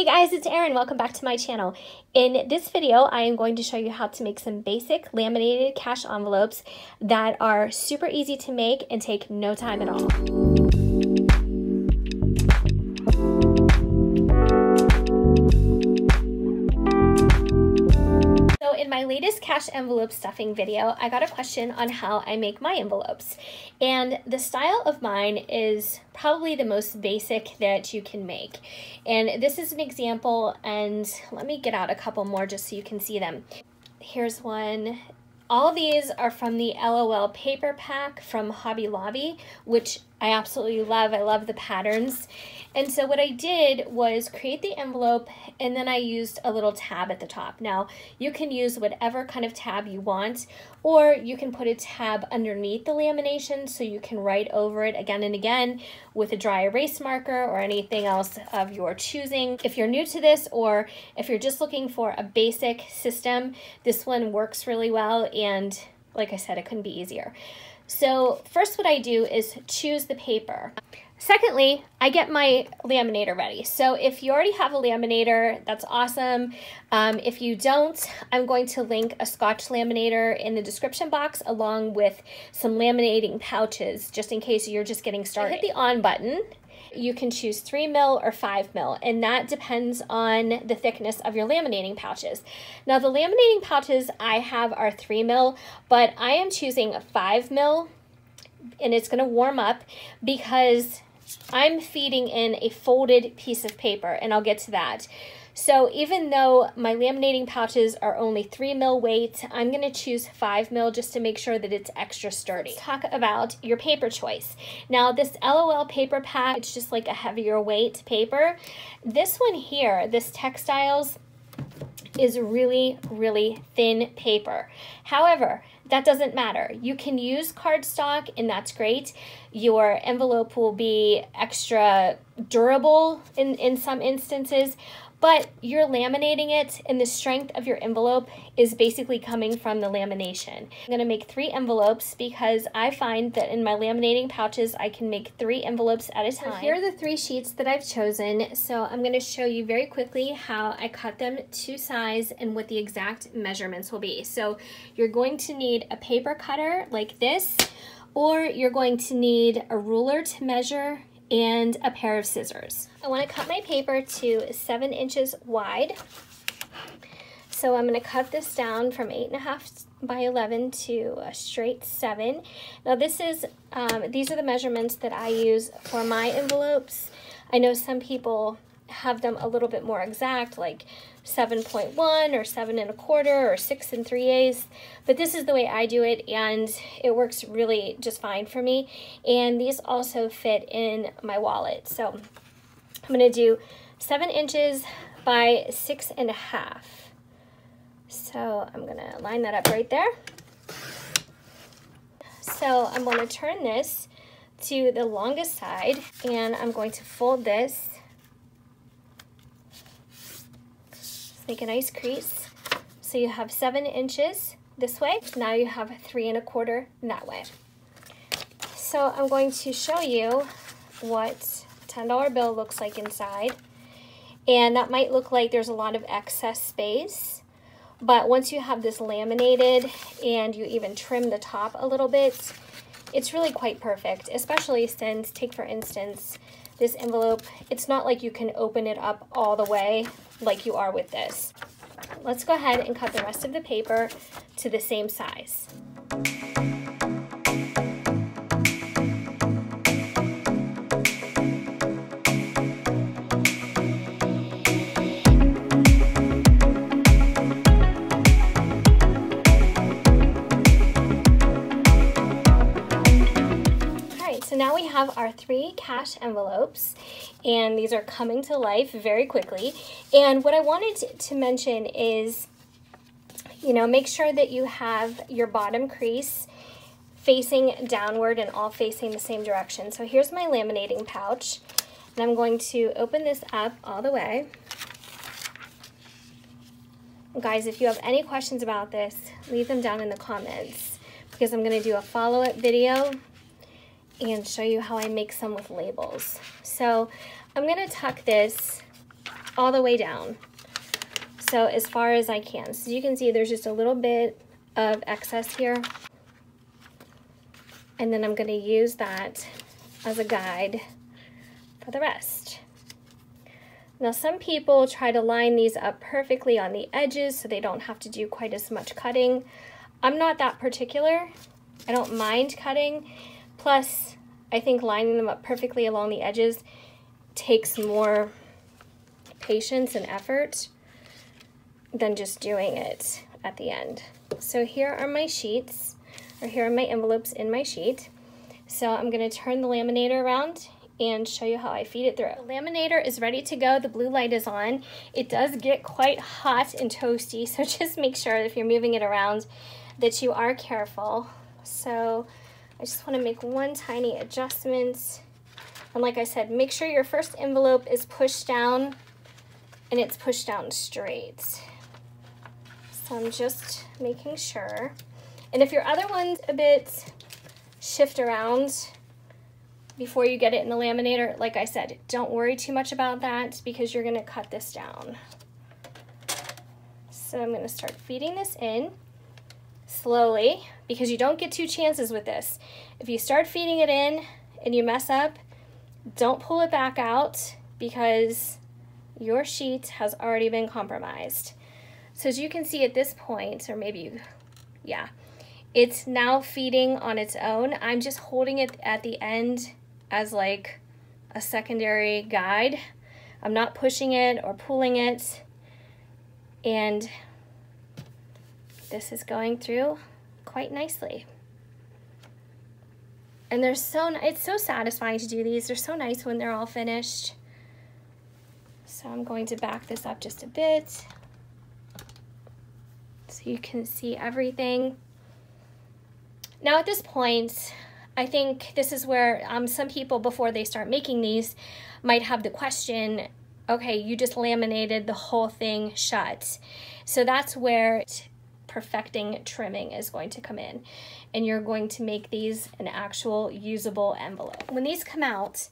Hey guys, it's Erin. Welcome back to my channel. In this video, I am going to show you how to make some basic laminated cash envelopes that are super easy to make and take no time at all. So in my latest cash envelope stuffing video, I got a question on how I make my envelopes. And the style of mine is probably the most basic that you can make. And this is an example, and let me get out a couple more just so you can see them. Here's one. All these are from the LOL paper pack from Hobby Lobby, which I absolutely love. I love the patterns. And so what I did was create the envelope, and then I used a little tab at the top. Now, you can use whatever kind of tab you want, or you can put a tab underneath the lamination so you can write over it again and again with a dry erase marker or anything else of your choosing. If you're new to this, or if you're just looking for a basic system, this one works really well, and like I said, it couldn't be easier. So first what I do is choose the paper. Secondly, I get my laminator ready. So if you already have a laminator, that's awesome. If you don't, I'm going to link a Scotch laminator in the description box along with some laminating pouches, just in case you're just getting started. Hit the on button. You can choose 3mm or 5mm, and that depends on the thickness of your laminating pouches. Now, the laminating pouches I have are 3mm, but I am choosing 5mm, and it's gonna warm up because I'm feeding in a folded piece of paper, and I'll get to that. So even though my laminating pouches are only 3mm weight, I'm gonna choose 5mm just to make sure that it's extra sturdy. Let's talk about your paper choice. Now, this LOL paper pack, it's just like a heavier weight paper. This one here, this textiles, is really thin paper. However, that doesn't matter. You can use cardstock, and that's great. Your envelope will be extra durable in some instances, but you're laminating it, and the strength of your envelope is basically coming from the lamination. I'm gonna make 3 envelopes because I find that in my laminating pouches, I can make 3 envelopes at a time. So here are the 3 sheets that I've chosen. So I'm gonna show you very quickly how I cut them to size and what the exact measurements will be. So you're going to need a paper cutter like this, or you're going to need a ruler to measure and a pair of scissors. I want to cut my paper to 7 inches wide. So I'm going to cut this down from 8.5 by 11 to a straight 7. Now this is, these are the measurements that I use for my envelopes. I know some people have them a little bit more exact, like 7.1 or 7.25 or 6 3/8, but this is the way I do it, and it works really just fine for me. And these also fit in my wallet. So I'm going to do 7 inches by 6.5. So I'm going to line that up right there. So I'm going to turn this to the longest side, and I'm going to fold this. Make a nice crease. So you have 7 inches this way. Now you have 3.25 that way. So I'm going to show you what a $10 bill looks like inside. And that might look like there's a lot of excess space, but once you have this laminated and you even trim the top a little bit, it's really quite perfect, especially since, take for instance, this envelope, it's not like you can open it up all the way like you are with this. Let's go ahead and cut the rest of the paper to the same size. Now we have our 3 cash envelopes, and these are coming to life very quickly. And what I wanted to mention is, you know, make sure that you have your bottom crease facing downward and all facing the same direction. So here's my laminating pouch, and I'm going to open this up all the way. Guys, if you have any questions about this, leave them down in the comments, because I'm going to do a follow-up video and show you how I make some with labels. So I'm gonna tuck this all the way down. So as far as I can. So you can see there's just a little bit of excess here. And then I'm going to use that as a guide for the rest. Now some people try to line these up perfectly on the edges so they don't have to do quite as much cutting. I'm not that particular. I don't mind cutting. Plus, I think lining them up perfectly along the edges takes more patience and effort than just doing it at the end. So here are my sheets, or here are my envelopes in my sheet. So I'm going to turn the laminator around and show you how I feed it through. The laminator is ready to go. The blue light is on. It does get quite hot and toasty, so just make sure if you're moving it around that you are careful. So I just want to make one tiny adjustment. And like I said, make sure your first envelope is pushed down and it's pushed down straight. So I'm just making sure. And if your other one's a bit shift around before you get it in the laminator, like I said, don't worry too much about that because you're gonna cut this down. So I'm gonna start feeding this in slowly because you don't get two chances with this. If you start feeding it in and you mess up, don't pull it back out because your sheet has already been compromised. So as you can see at this point, or maybe you, yeah, it's now feeding on its own. I'm just holding it at the end as like a secondary guide. I'm not pushing it or pulling it. And this is going through quite nicely. And they're so, it's so satisfying to do these. They're so nice when they're all finished. So I'm going to back this up just a bit so you can see everything. Now at this point, I think this is where some people, before they start making these, might have the question, okay, you just laminated the whole thing shut. So that's where perfecting trimming is going to come in. And you're going to make these an actual usable envelope. When these come out,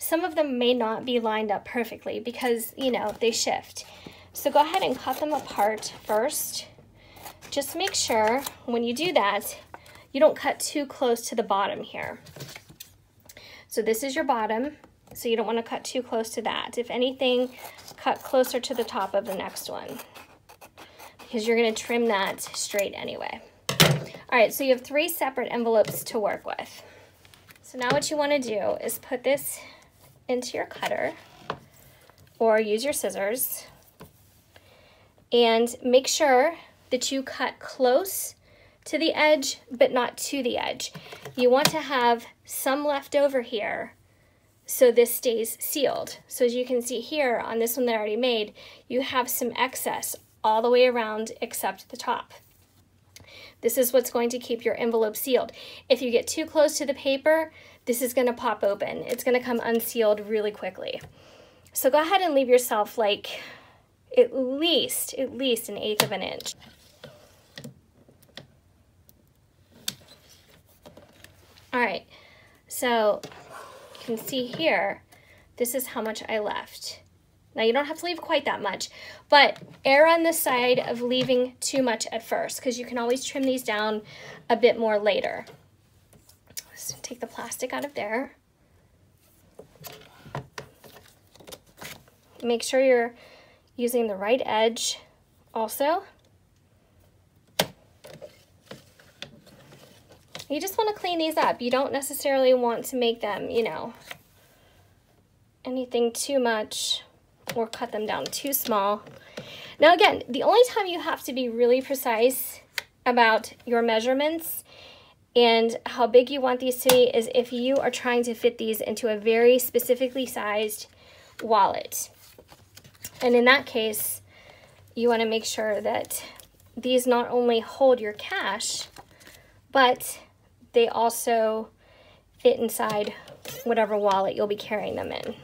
some of them may not be lined up perfectly because, you know, they shift. So go ahead and cut them apart first. Just make sure when you do that, you don't cut too close to the bottom here. So this is your bottom, so you don't want to cut too close to that. If anything, cut closer to the top of the next one because you're going to trim that straight anyway. All right, so you have three separate envelopes to work with. So now what you want to do is put this into your cutter or use your scissors and make sure that you cut close to the edge, but not to the edge. You want to have some left over here so this stays sealed. So as you can see here on this one that I already made, you have some excess all the way around except the top. This is what's going to keep your envelope sealed. If you get too close to the paper, this is gonna pop open. It's gonna come unsealed really quickly. So go ahead and leave yourself like at least 1/8 of an inch. All right, so you can see here, this is how much I left. Now you don't have to leave quite that much, but err on the side of leaving too much at first because you can always trim these down a bit more later. So take the plastic out of there. Make sure you're using the right edge also. You just want to clean these up. You don't necessarily want to make them, you know, anything too much or cut them down too small. Now again, the only time you have to be really precise about your measurements and how big you want these to be is if you are trying to fit these into a very specifically sized wallet. And in that case, you want to make sure that these not only hold your cash, but they also fit inside whatever wallet you'll be carrying them in.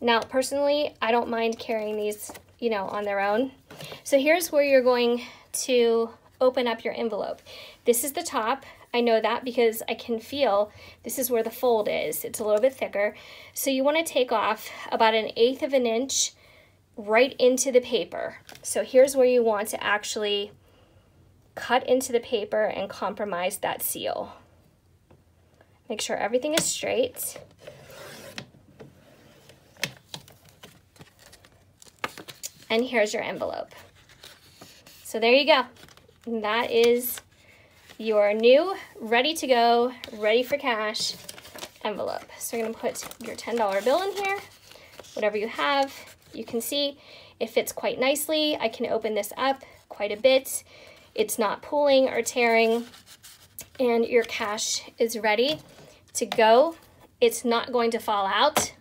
Now, personally, I don't mind carrying these, you know, on their own. So here's where you're going to open up your envelope. This is the top. I know that because I can feel this is where the fold is. It's a little bit thicker. So you want to take off about 1/8 of an inch right into the paper. So here's where you want to actually cut into the paper and compromise that seal. Make sure everything is straight. And here's your envelope. So there you go. And that is your new, ready to go, ready for cash envelope. So you're gonna put your $10 bill in here, whatever you have. You can see it fits quite nicely. I can open this up quite a bit. It's not pulling or tearing, and your cash is ready to go. It's not going to fall out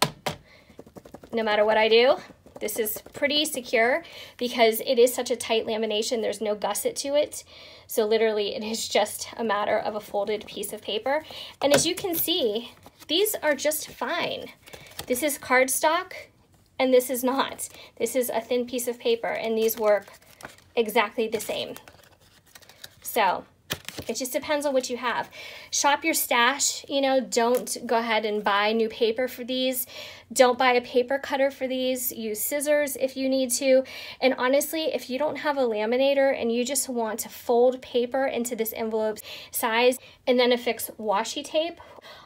no matter what I do. This is pretty secure because it is such a tight lamination. There's no gusset to it. So literally it is just a matter of a folded piece of paper. And as you can see, these are just fine. This is cardstock and this is not. This is a thin piece of paper and these work exactly the same. So it just depends on what you have. Shop your stash, you know, don't go ahead and buy new paper for these. Don't buy a paper cutter for these. Use scissors if you need to. And honestly, if you don't have a laminator and you just want to fold paper into this envelope size and then affix washi tape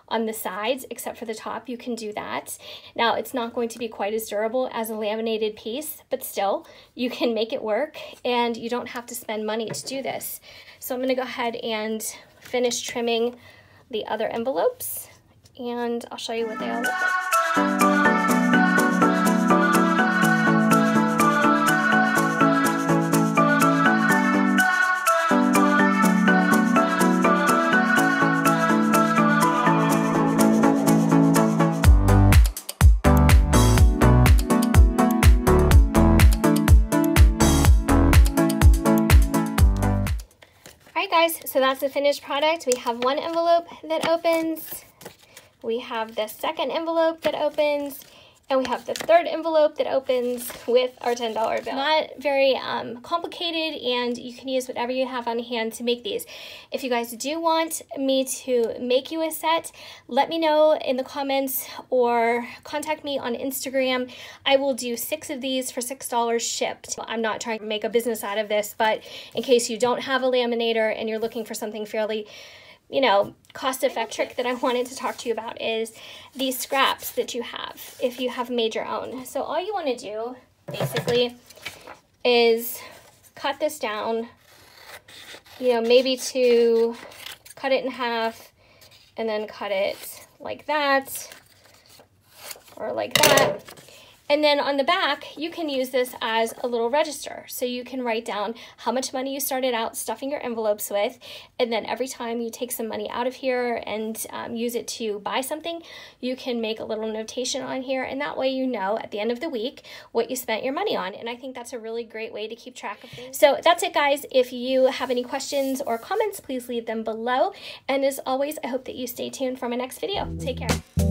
on the sides, except for the top, you can do that. Now, it's not going to be quite as durable as a laminated piece, but still, you can make it work and you don't have to spend money to do this. So I'm gonna go ahead and finish trimming the other envelopes and I'll show you what they all look like. So that's the finished product. We have one envelope that opens, we have the second envelope that opens, and we have the third envelope that opens with our $10 bill. Not very complicated, and you can use whatever you have on hand to make these. If you guys do want me to make you a set, let me know in the comments or contact me on Instagram. I will do 6 of these for $6 shipped. I'm not trying to make a business out of this, but in case you don't have a laminator and you're looking for something fairly, you know, cost-effective trick that I wanted to talk to you about is these scraps that you have if you have made your own. So all you want to do basically is cut this down, you know, maybe to cut it in half and then cut it like that or like that. And then on the back, you can use this as a little register. So you can write down how much money you started out stuffing your envelopes with. And then every time you take some money out of here and use it to buy something, you can make a little notation on here. And that way, you know, at the end of the week, what you spent your money on. And I think that's a really great way to keep track of things. So that's it, guys. If you have any questions or comments, please leave them below. And as always, I hope that you stay tuned for my next video. Take care.